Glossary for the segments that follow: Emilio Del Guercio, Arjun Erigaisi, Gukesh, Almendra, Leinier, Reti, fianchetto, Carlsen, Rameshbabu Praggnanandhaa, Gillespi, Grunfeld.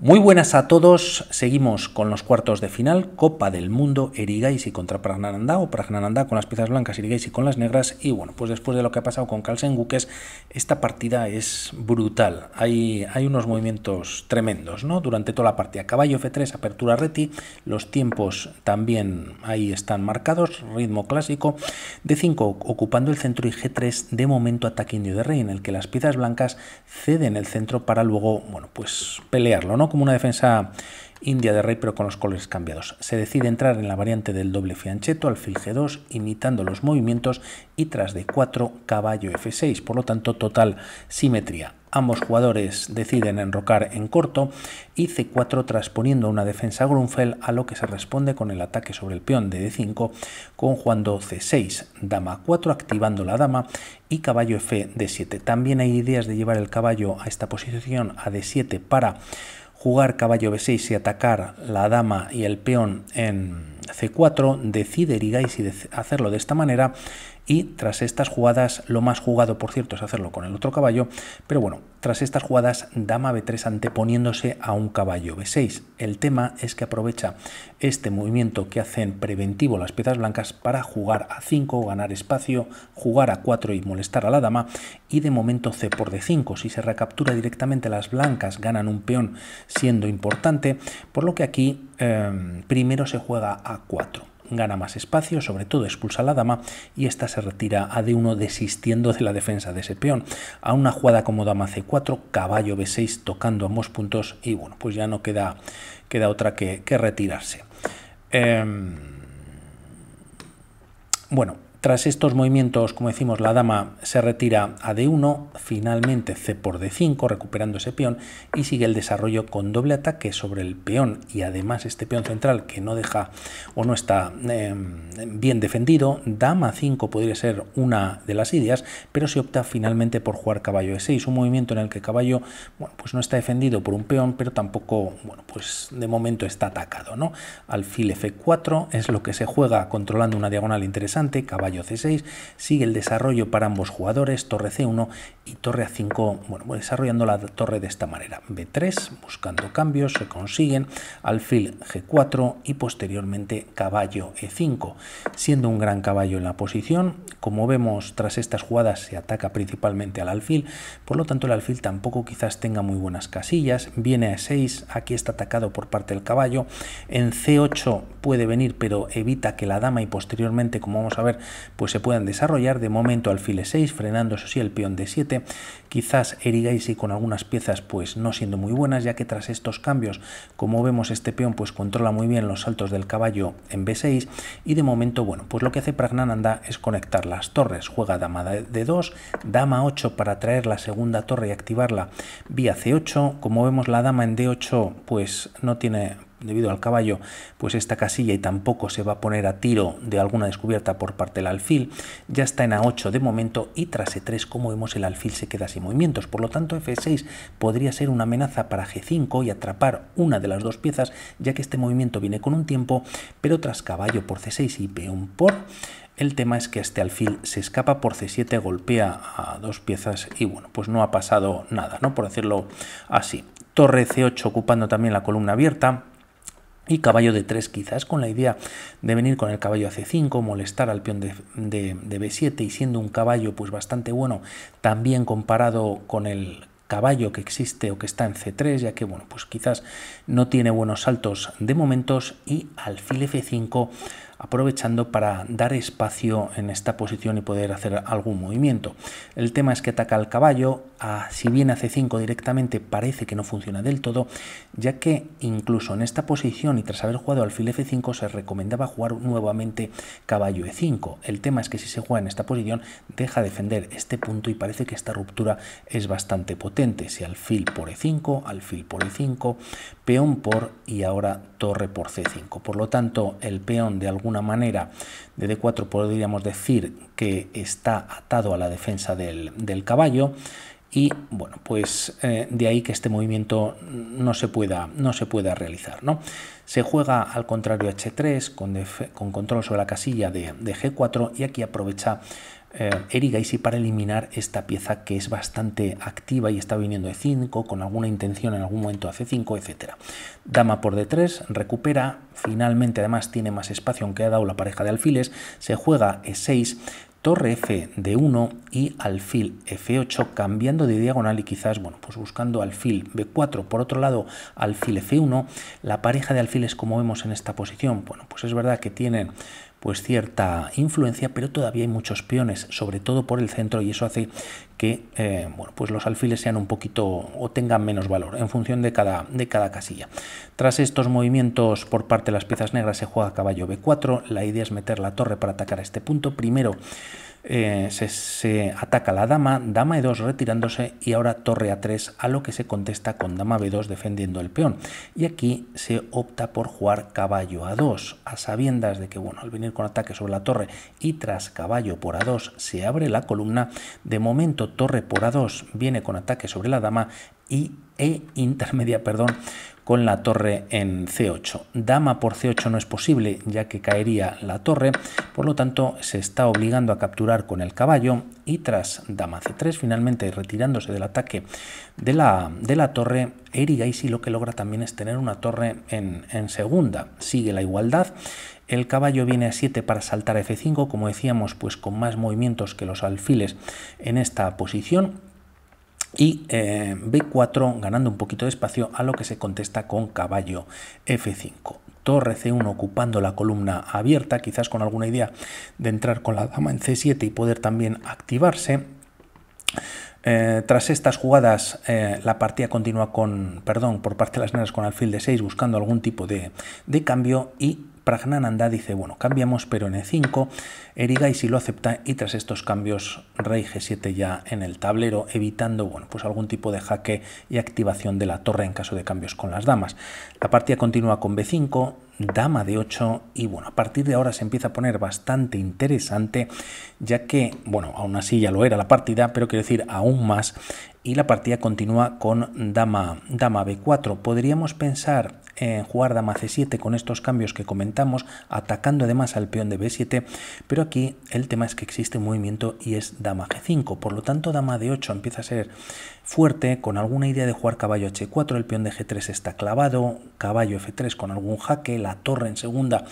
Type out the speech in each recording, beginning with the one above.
Muy buenas a todos, seguimos con los cuartos de final, Copa del Mundo, Erigaisi contra Praggnanandhaa, o Praggnanandhaa con las piezas blancas, Erigaisi con las negras, y bueno, pues después de lo que ha pasado con Carlsen Gukesh, esta partida es brutal, hay unos movimientos tremendos, ¿no? Durante toda la partida, caballo F3, apertura reti, los tiempos también ahí están marcados, ritmo clásico, D5 ocupando el centro y G3 de momento ataque indio de rey, en el que las piezas blancas ceden el centro para luego, bueno, pues pelearlo, ¿no? Como una defensa india de rey pero con los colores cambiados. Se decide entrar en la variante del doble fianchetto, alfil G2, imitando los movimientos y tras D4 caballo F6, por lo tanto total simetría. Ambos jugadores deciden enrocar en corto y C4 transponiendo una defensa Grunfeld, a lo que se responde con el ataque sobre el peón de D5 conjugando C6, dama 4 activando la dama y caballo F D7. También hay ideas de llevar el caballo a esta posición a D7 para jugar caballo B6 y atacar la dama y el peón en C4, decide Erigaisi hacerlo de esta manera y tras estas jugadas, lo más jugado por cierto es hacerlo con el otro caballo, pero bueno, tras estas jugadas dama B3 anteponiéndose a un caballo B6. El tema es que aprovecha este movimiento que hacen preventivo las piezas blancas para jugar a 5, ganar espacio, jugar a 4 y molestar a la dama y de momento C por D5. Si se recaptura directamente las blancas ganan un peón siendo importante, por lo que aquí primero se juega A4, gana más espacio, sobre todo expulsa a la dama y esta se retira a D1 desistiendo de la defensa de ese peón. A una jugada como dama C4, caballo B6 tocando ambos puntos y bueno, pues ya no queda otra que retirarse. Bueno, tras estos movimientos, como decimos, la dama se retira a D1, finalmente C por D5, recuperando ese peón, y sigue el desarrollo con doble ataque sobre el peón, y además este peón central que no deja o no está bien defendido, dama 5 podría ser una de las ideas, pero se opta finalmente por jugar caballo E6, un movimiento en el que caballo, bueno, pues no está defendido por un peón, pero tampoco, bueno, pues de momento está atacado, ¿no? Alfil F4 es lo que se juega controlando una diagonal interesante, caballo C6, sigue el desarrollo para ambos jugadores, torre C1 y torre A5, bueno, desarrollando la torre de esta manera, B3, buscando cambios, se consiguen, alfil G4 y posteriormente caballo E5, siendo un gran caballo en la posición, como vemos tras estas jugadas se ataca principalmente al alfil, por lo tanto el alfil tampoco quizás tenga muy buenas casillas, viene a E6, aquí está atacado por parte del caballo, en C8 puede venir pero evita que la dama y posteriormente, como vamos a ver, pues se puedan desarrollar, de momento alfil E6, frenando eso sí el peón D7, quizás Erigaisi con algunas piezas pues no siendo muy buenas, ya que tras estos cambios, como vemos este peón pues controla muy bien los saltos del caballo en B6, y de momento bueno, pues lo que hace Praggnanandhaa es conectar las torres, juega dama D2, dama 8 para traer la segunda torre y activarla vía C8, como vemos la dama en D8 pues no tiene, debido al caballo, pues esta casilla y tampoco se va a poner a tiro de alguna descubierta por parte del alfil, ya está en A8 de momento y tras E3 como vemos el alfil se queda sin movimientos, por lo tanto F6 podría ser una amenaza para G5 y atrapar una de las dos piezas, ya que este movimiento viene con un tiempo, pero tras caballo por C6 y peón por, el tema es que este alfil se escapa por C7, golpea a dos piezas y bueno, pues no ha pasado nada, ¿no? Por decirlo así, torre C8 ocupando también la columna abierta, y caballo D3 quizás con la idea de venir con el caballo a C5, molestar al peón de B7 y siendo un caballo pues bastante bueno también comparado con el caballo que existe o que está en C3, ya que bueno pues quizás no tiene buenos saltos de momentos y alfil F5 aprovechando para dar espacio en esta posición y poder hacer algún movimiento. El tema es que ataca al caballo, si viene a C5 directamente parece que no funciona del todo, ya que incluso en esta posición y tras haber jugado alfil F5 se recomendaba jugar nuevamente caballo E5. El tema es que si se juega en esta posición deja de defender este punto y parece que esta ruptura es bastante potente. Si alfil por E5, alfil por E5, peón por y ahora torre por C5. Por lo tanto, el peón de algún una manera de D4 podríamos decir que está atado a la defensa del caballo y bueno, pues de ahí que este movimiento no se pueda realizar, ¿no? Se juega al contrario H3 con control sobre la casilla de G4 y aquí aprovecha Erigaisi para eliminar esta pieza que es bastante activa y está viniendo E5 con alguna intención en algún momento a C5, etc. Dama por D3, recupera, finalmente además tiene más espacio aunque ha dado la pareja de alfiles, se juega E6, torre F de 1 y alfil F8 cambiando de diagonal y quizás, bueno, pues buscando alfil B4. Por otro lado, alfil F1, la pareja de alfiles como vemos en esta posición, bueno, pues es verdad que tienen pues cierta influencia, pero todavía hay muchos peones, sobre todo por el centro, y eso hace que bueno, pues los alfiles sean un poquito o tengan menos valor en función de cada casilla. Tras estos movimientos por parte de las piezas negras se juega caballo B4, la idea es meter la torre para atacar a este punto, primero se ataca la dama, dama E2 retirándose y ahora torre A3, a lo que se contesta con dama B2 defendiendo el peón. Y aquí se opta por jugar caballo A2, a sabiendas de que, bueno, al venir con ataque sobre la torre y tras caballo por A2 se abre la columna, de momento torre por A2 viene con ataque sobre la dama e intermedia, perdón, con la torre en C8. Dama por C8 no es posible ya que caería la torre, por lo tanto se está obligando a capturar con el caballo y tras dama C3, finalmente retirándose del ataque de la torre, Erigaisi lo que logra también es tener una torre en segunda. Sigue la igualdad. El caballo viene a 7 para saltar a F5, como decíamos, pues con más movimientos que los alfiles en esta posición. Y B4 ganando un poquito de espacio, a lo que se contesta con caballo F5. Torre C1 ocupando la columna abierta, quizás con alguna idea de entrar con la dama en C7 y poder también activarse. Tras estas jugadas la partida continúa por parte de las negras con alfil D6 buscando algún tipo de cambio y Praggnanandhaa dice, bueno, cambiamos pero en E5, Erigaisi lo acepta y tras estos cambios rey G7 ya en el tablero, evitando, bueno, pues algún tipo de jaque y activación de la torre en caso de cambios con las damas. La partida continúa con B5, dama D8 y, bueno, a partir de ahora se empieza a poner bastante interesante ya que, bueno, aún así ya lo era la partida, pero quiero decir aún más, y la partida continúa con dama B4. Podríamos pensar en jugar dama C7 con estos cambios que comentamos, atacando además al peón de B7, pero aquí el tema es que existe un movimiento y es dama G5, por lo tanto dama D8 empieza a ser fuerte, con alguna idea de jugar caballo H4, el peón de G3 está clavado, caballo F3 con algún jaque, la torre en segunda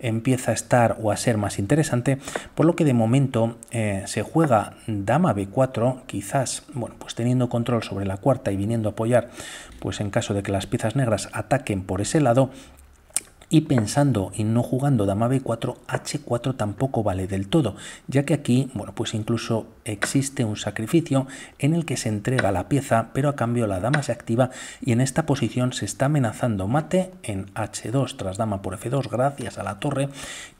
empieza a estar o a ser más interesante, por lo que de momento se juega dama B4, quizás, bueno, pues teniendo control sobre la cuarta y viniendo a apoyar, pues en caso de que las piezas negras ataquen por ese lado, y pensando y no jugando dama B4, H4 tampoco vale del todo, ya que aquí, bueno, pues incluso existe un sacrificio en el que se entrega la pieza, pero a cambio la dama se activa y en esta posición se está amenazando mate en H2 tras dama por F2 gracias a la torre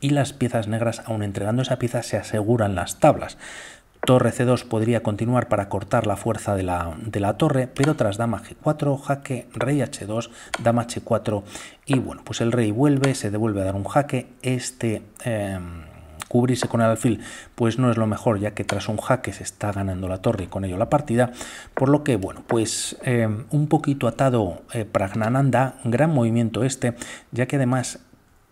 y las piezas negras, aun entregando esa pieza, se aseguran las tablas. Torre C2 podría continuar para cortar la fuerza de la torre, pero tras dama G4, jaque, rey H2, dama H4 y, bueno, pues el rey vuelve, se devuelve a dar un jaque, cubrirse con el alfil pues no es lo mejor ya que tras un jaque se está ganando la torre y con ello la partida, por lo que, bueno, pues un poquito atado Praggnanandhaa, gran movimiento ya que además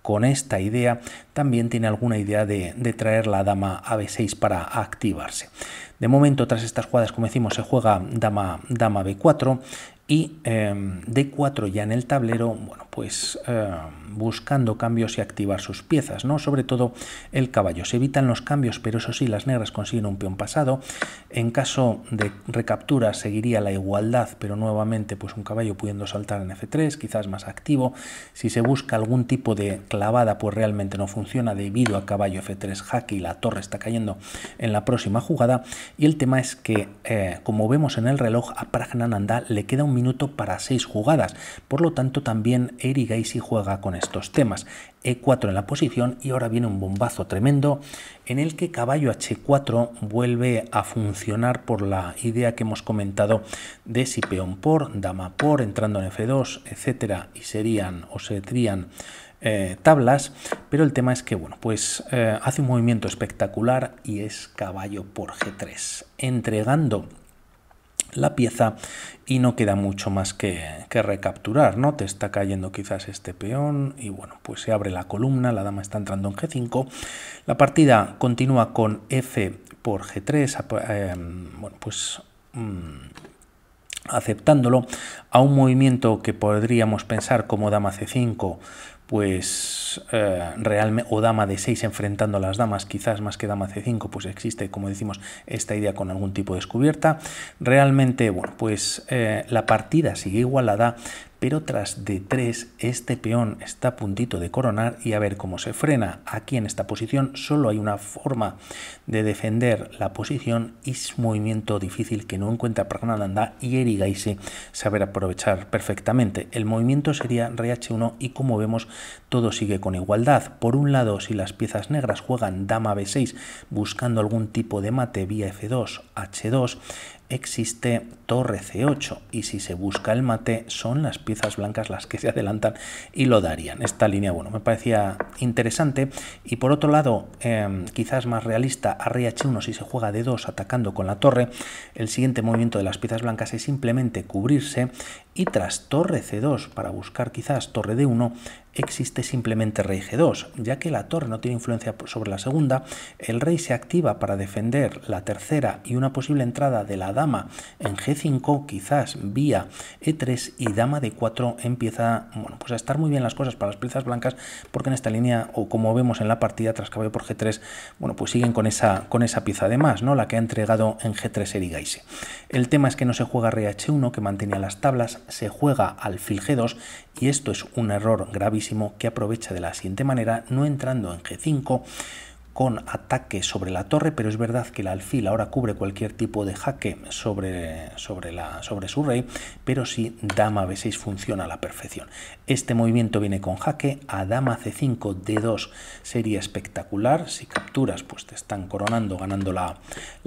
con esta idea también tiene alguna idea de traer la dama a B6 para activarse. De momento, tras estas jugadas, como decimos, se juega dama B4 y D4 ya en el tablero, bueno, pues buscando cambios y activar sus piezas, ¿no? Sobre todo el caballo. Se evitan los cambios, pero eso sí, las negras consiguen un peón pasado. En caso de recaptura seguiría la igualdad, pero nuevamente pues un caballo pudiendo saltar en F3, quizás más activo. Si se busca algún tipo de clavada, pues realmente no funciona debido a caballo F3 jaque y la torre está cayendo en la próxima jugada. Y el tema es que, como vemos en el reloj, a Praggnanandhaa le queda un minuto para 6 jugadas. Por lo tanto, también Erigaisi juega con estos temas. E4 en la posición y ahora viene un bombazo tremendo en el que caballo H4 vuelve a funcionar por la idea que hemos comentado de si peón por, dama por, entrando en F2, etcétera, y serían tablas, pero el tema es que, bueno, pues hace un movimiento espectacular y es caballo por G3, entregando la pieza y no queda mucho más que recapturar, ¿no? Te está cayendo quizás este peón y bueno, pues se abre la columna, la dama está entrando en g5. La partida continúa con f por g3, bueno, pues aceptándolo a un movimiento que podríamos pensar como dama c5, pues realmente, o dama d6 enfrentando a las damas, quizás más que dama c5, pues existe, como decimos, esta idea con algún tipo de descubierta. Realmente, bueno, pues la partida sigue igualada, pero tras d3 este peón está a puntito de coronar y a ver cómo se frena. Aquí en esta posición solo hay una forma de defender la posición y es un movimiento difícil que no encuentra Praggnanandhaa y Erigaisi saber aprovechar perfectamente. El movimiento sería rh1 y como vemos todo sigue con igualdad. Por un lado, si las piezas negras juegan dama b6 buscando algún tipo de mate vía f2, h2, existe torre c8 y si se busca el mate son las piezas blancas las que se adelantan y lo darían. Esta línea, bueno, me parecía interesante y por otro lado, quizás más realista, a rh1 si se juega d2 atacando con la torre, el siguiente movimiento de las piezas blancas es simplemente cubrirse y tras torre c2 para buscar quizás torre d1 existe simplemente rey g2, ya que la torre no tiene influencia sobre la segunda, el rey se activa para defender la tercera y una posible entrada de la dama en g5, quizás vía e3 y dama d4 empieza, bueno, pues a estar muy bien las cosas para las piezas blancas, porque en esta línea, o como vemos en la partida tras caballo por g3, bueno, pues siguen con esa pieza de más, ¿no? La que ha entregado en g3 Erigaisi. El tema es que no se juega rey h1 que mantenía las tablas, se juega alfil g2 y esto es un error gravísimo que aprovecha de la siguiente manera, no entrando en g5 con ataque sobre la torre, pero es verdad que el alfil ahora cubre cualquier tipo de jaque sobre su rey, pero sí dama b6 funciona a la perfección. Este movimiento viene con jaque, a dama c5 d2 sería espectacular, si capturas pues te están coronando, ganando la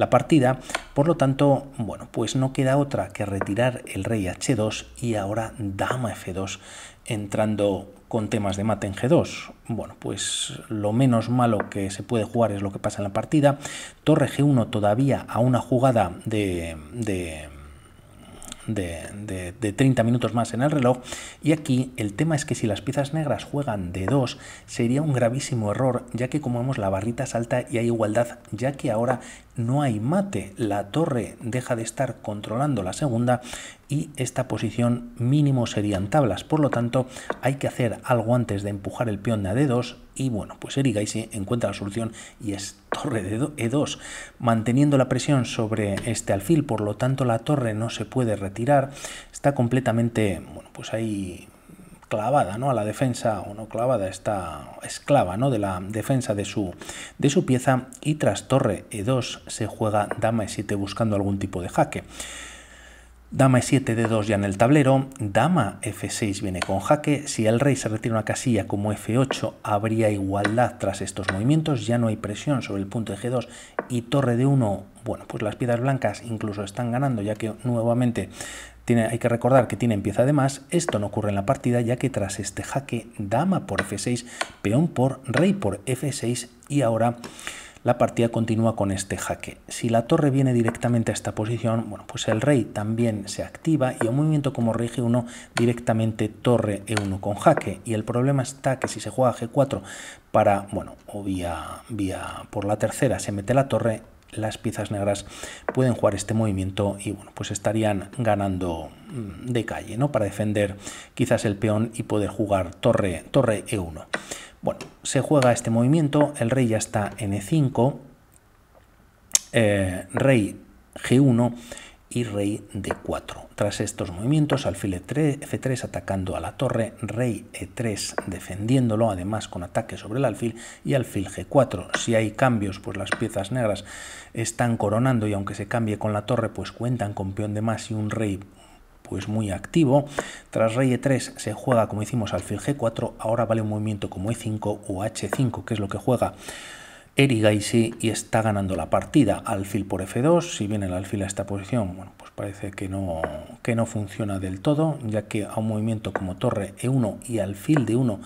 partida, por lo tanto, bueno, pues no queda otra que retirar el rey h2 y ahora dama f2 entrando con temas de mate en g2. Bueno, pues lo menos malo que se puede jugar es lo que pasa en la partida. Torre g1 todavía a una jugada de 30 minutos más en el reloj y aquí el tema es que si las piezas negras juegan d2 sería un gravísimo error, ya que como vemos la barrita salta y hay igualdad, ya que ahora no hay mate, la torre deja de estar controlando la segunda y esta posición mínimo serían tablas, por lo tanto hay que hacer algo antes de empujar el peón a d2 y bueno, pues Erigaisi encuentra la solución y es torre de e2, manteniendo la presión sobre este alfil, por lo tanto la torre no se puede retirar, está completamente, bueno, pues ahí clavada, ¿no? A la defensa, o no clavada, está esclava, ¿no? De la defensa de su pieza y tras torre e2 se juega dama e7 buscando algún tipo de jaque. Dama e7, d2 ya en el tablero, dama f6 viene con jaque, si el rey se retira una casilla como f8 habría igualdad tras estos movimientos, ya no hay presión sobre el punto de g2 y torre d1, bueno, pues las piezas blancas incluso están ganando, ya que nuevamente hay que recordar que tienen pieza de más, esto no ocurre en la partida ya que tras este jaque, dama por f6, peón por rey por f6 y ahora la partida continúa con este jaque. Si la torre viene directamente a esta posición, bueno, pues el rey también se activa y a un movimiento como rey g1 directamente torre e1 con jaque. Y el problema está que si se juega g4 para, bueno, o vía por la tercera se mete la torre, las piezas negras pueden jugar este movimiento y bueno, pues estarían ganando de calle, ¿no? Para defender quizás el peón y poder jugar torre e1. Bueno, se juega este movimiento, el rey ya está en e5, rey g1 y rey d4. Tras estos movimientos, alfil f3 atacando a la torre, rey e3 defendiéndolo, además con ataque sobre el alfil y alfil g4. Si hay cambios, pues las piezas negras están coronando y aunque se cambie con la torre, pues cuentan con peón de más y un rey pues muy activo. Tras rey e3 se juega, como decimos, alfil g4, ahora vale un movimiento como e5 o h5, que es lo que juega Erigaisi y está ganando la partida. Alfil por f2, si viene el alfil a esta posición, bueno, pues parece que no funciona del todo, ya que a un movimiento como torre e1 y alfil d1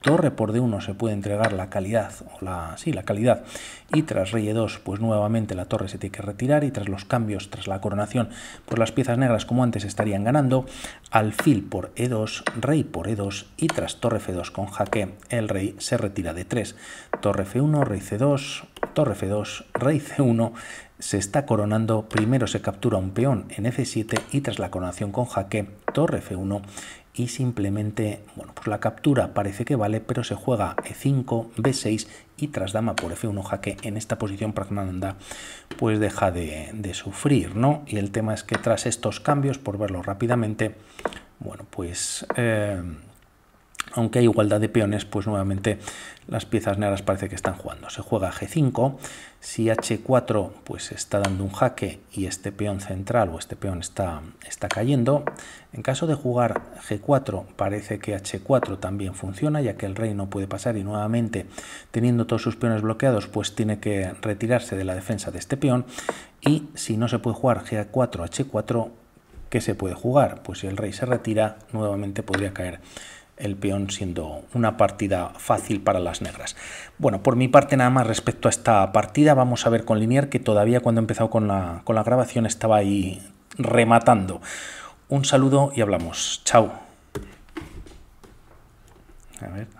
torre por D1 se puede entregar la calidad, o la calidad, y tras rey E2, pues nuevamente la torre se tiene que retirar, y tras los cambios, tras la coronación, pues las piezas negras como antes estarían ganando, alfil por E2, rey por E2, y tras torre F2 con jaque, el rey se retira de 3, torre F1, rey C2, torre F2, rey C1, se está coronando, primero se captura un peón en F7, y tras la coronación con jaque, torre F1, y simplemente, bueno, pues la captura parece que vale, pero se juega E5, B6 y tras dama por F1 jaque. En esta posición Praggnanandhaa pues deja de sufrir, ¿no? Y el tema es que tras estos cambios, por verlo rápidamente, bueno, pues aunque hay igualdad de peones, pues nuevamente las piezas negras parece que están jugando. Se juega G5, si H4 pues está dando un jaque y este peón central o este peón está cayendo. En caso de jugar G4 parece que H4 también funciona, ya que el rey no puede pasar y nuevamente teniendo todos sus peones bloqueados pues tiene que retirarse de la defensa de este peón. Y si no se puede jugar G4, H4, ¿qué se puede jugar? Pues si el rey se retira nuevamente podría caer el peón, siendo una partida fácil para las negras. Bueno, por mi parte nada más respecto a esta partida. Vamos a ver con Leinier, que todavía cuando he empezado con la grabación estaba ahí rematando. Un saludo y hablamos. Chao. A ver.